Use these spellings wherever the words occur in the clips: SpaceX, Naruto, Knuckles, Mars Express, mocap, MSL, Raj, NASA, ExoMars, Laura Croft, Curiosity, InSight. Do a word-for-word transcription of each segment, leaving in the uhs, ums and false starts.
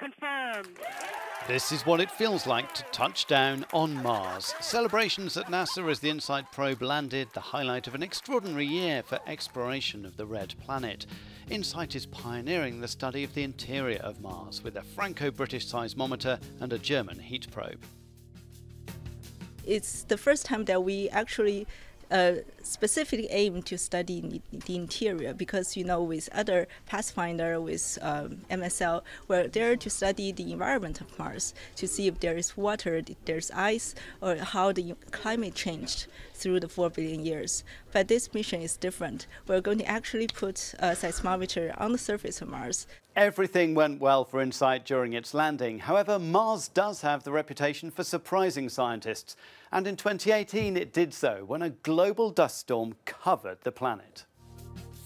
Touchdown confirmed. This is what it feels like to touch down on Mars. Celebrations at NASA as the InSight probe landed, the highlight of an extraordinary year for exploration of the red planet. InSight is pioneering the study of the interior of Mars with a Franco-British seismometer and a German heat probe. It's the first time that we actually Uh, specifically aim to study the interior, because you know with other Pathfinder, with um, M S L, we're there to study the environment of Mars, to see if there is water, if there's ice, or how the climate changed through the four billion years. But this mission is different. We're going to actually put a seismometer on the surface of Mars. Everything went well for InSight during its landing. However, Mars does have the reputation for surprising scientists. And in twenty eighteen, it did so when a global dust storm covered the planet.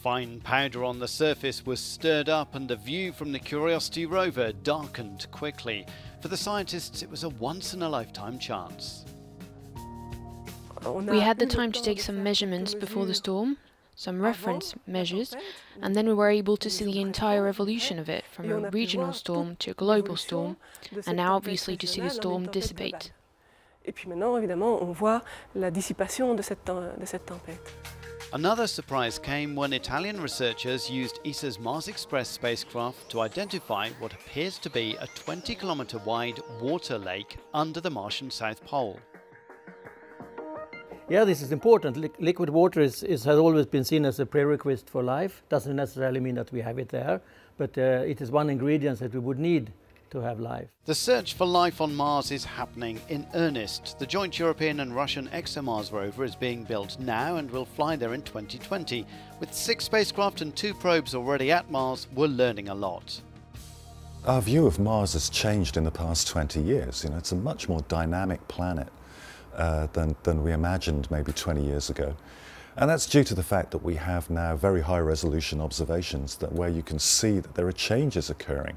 Fine powder on the surface was stirred up and the view from the Curiosity rover darkened quickly. For the scientists, it was a once-in-a-lifetime chance. We had the time to take some measurements before the storm, some reference measures, and then we were able to see the entire evolution of it, from a regional storm to a global storm, and now obviously to see the storm dissipate. Another surprise came when Italian researchers used E S A's Mars Express spacecraft to identify what appears to be a twenty kilometer wide water lake under the Martian South Pole. Yeah, this is important. Li liquid water is, is, has always been seen as a prerequisite for life. Doesn't necessarily mean that we have it there, but uh, it is one ingredient that we would need to have life. The search for life on Mars is happening in earnest. The joint European and Russian ExoMars rover is being built now and will fly there in twenty twenty. With six spacecraft and two probes already at Mars, we're learning a lot. Our view of Mars has changed in the past twenty years. You know, it's a much more dynamic planet Uh, than, than we imagined maybe twenty years ago. And that's due to the fact that we have now very high resolution observations that where you can see that there are changes occurring.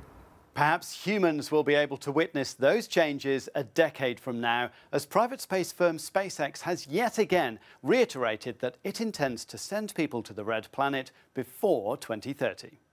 Perhaps humans will be able to witness those changes a decade from now, as private space firm SpaceX has yet again reiterated that it intends to send people to the red planet before twenty thirty.